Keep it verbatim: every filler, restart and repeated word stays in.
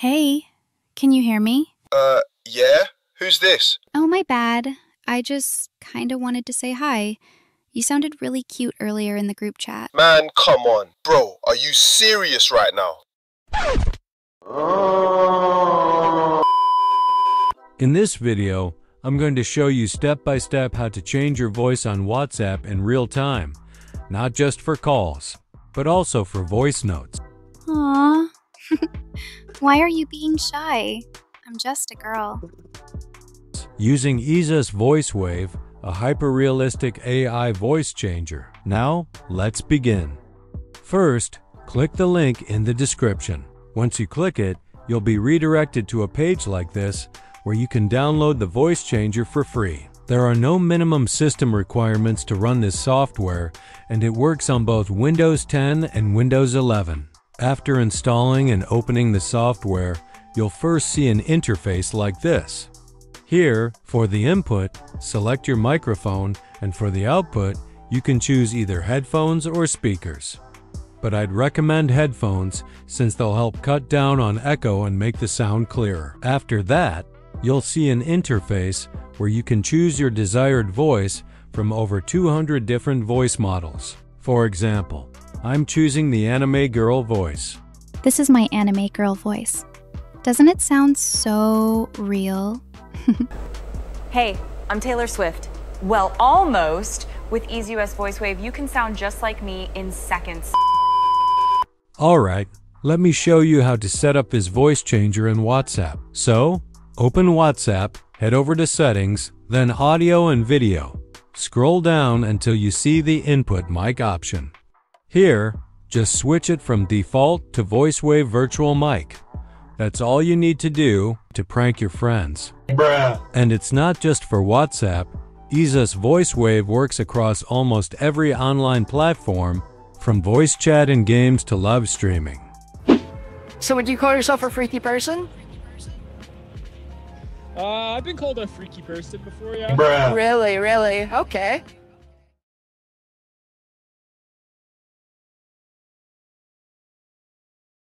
Hey, can you hear me? Uh, yeah? Who's this? Oh, my bad. I just kinda wanted to say hi. You sounded really cute earlier in the group chat. Man, come on. Bro, are you serious right now? In this video, I'm going to show you step by step how to change your voice on WhatsApp in real time. Not just for calls, but also for voice notes. Aww. Why are you being shy? I'm just a girl. Using EaseUS VoiceWave, a hyper-realistic A I voice changer. Now, let's begin. First, click the link in the description. Once you click it, you'll be redirected to a page like this, where you can download the voice changer for free. There are no minimum system requirements to run this software, and it works on both Windows ten and Windows eleven. After installing and opening the software, you'll first see an interface like this. Here, for the input, select your microphone, and for the output, you can choose either headphones or speakers. But I'd recommend headphones, since they'll help cut down on echo and make the sound clearer. After that, you'll see an interface where you can choose your desired voice from over two hundred different voice models. For example, I'm choosing the anime girl voice. This is my anime girl voice. Doesn't it sound so real? Hey, I'm Taylor Swift. Well, almost. With EaseUS VoiceWave, you can sound just like me in seconds. All right, let me show you how to set up this voice changer in WhatsApp. So, open WhatsApp, head over to Settings, then Audio and Video. Scroll down until you see the Input Mic option. Here, just switch it from default to VoiceWave Virtual Mic. That's all you need to do to prank your friends. Bruh. And it's not just for WhatsApp. EaseUS VoiceWave works across almost every online platform, from voice chat and games to live streaming. So would you call yourself a freaky person? Uh, I've been called a freaky person before, yeah. Bruh. Really, really? Okay.